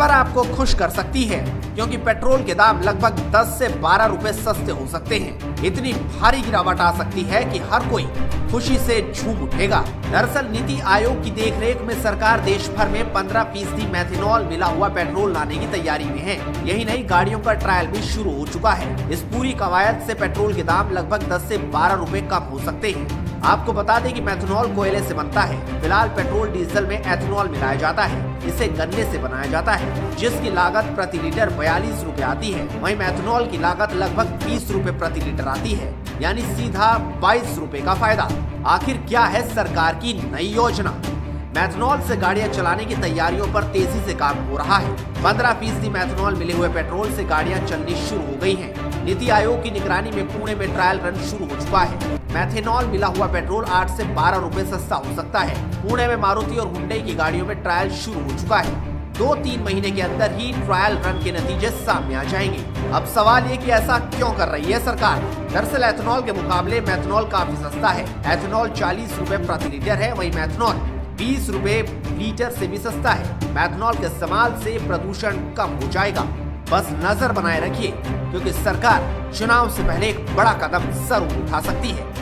खबर आपको खुश कर सकती है क्योंकि पेट्रोल के दाम लगभग 10 से 12 रुपए सस्ते हो सकते हैं। इतनी भारी गिरावट आ सकती है कि हर कोई खुशी से झूम उठेगा। दरअसल नीति आयोग की देखरेख में सरकार देश भर में 15% मेथनॉल मिला हुआ पेट्रोल लाने की तैयारी में है। यही नहीं, गाड़ियों का ट्रायल भी शुरू हो चुका है। इस पूरी कवायद से पेट्रोल के दाम लगभग 10 से 12 रुपए कम हो सकते हैं। आपको बता दें कि मेथनॉल कोयले से बनता है। फिलहाल पेट्रोल डीजल में एथेनॉल मिलाया जाता है। इसे गन्ने से बनाया जाता है, जिसकी लागत प्रति लीटर 42 रुपए आती है। वहीं मेथनॉल की लागत लगभग 20 रुपए प्रति लीटर आती है, यानी सीधा 22 रुपए का फायदा। आखिर क्या है सरकार की नई योजना? मेथनॉल से गाड़ियां चलाने की तैयारियों पर तेजी से काम हो रहा है। 15% मेथनॉल मिले हुए पेट्रोल से गाड़ियां चलनी शुरू हो गई हैं। नीति आयोग की निगरानी में पुणे में ट्रायल रन शुरू हो चुका है। मेथनॉल मिला हुआ पेट्रोल 8 से 12 रुपए सस्ता हो सकता है। पुणे में मारुति और हुंडई की गाड़ियों में ट्रायल शुरू हो चुका है। 2-3 महीने के अंदर ही ट्रायल रन के नतीजे सामने आ जाएंगे। अब सवाल ये कि ऐसा क्यों कर रही है सरकार? दरअसल एथेनॉल के मुकाबले मेथनॉल काफी सस्ता है। एथेनॉल 40 रुपए प्रति लीटर है, वही मेथनॉल 20 रुपए लीटर से भी सस्ता है। मेथनॉल के इस्तेमाल से प्रदूषण कम हो जाएगा। बस नजर बनाए रखिए, क्योंकि सरकार चुनाव से पहले एक बड़ा कदम जरूर उठा सकती है।